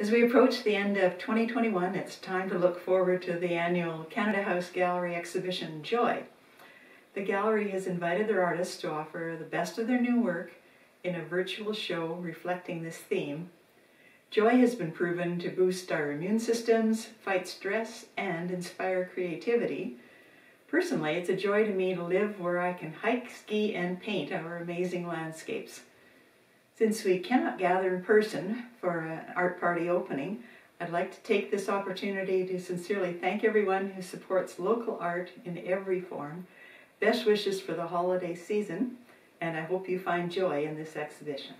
As we approach the end of 2021, it's time to look forward to the annual Canada House Gallery exhibition, Joy. The gallery has invited their artists to offer the best of their new work in a virtual show reflecting this theme. Joy has been proven to boost our immune systems, fight stress, and inspire creativity. Personally, it's a joy to me to live where I can hike, ski, and paint our amazing landscapes. Since we cannot gather in person for an art party opening, I'd like to take this opportunity to sincerely thank everyone who supports local art in every form. Best wishes for the holiday season, and I hope you find joy in this exhibition.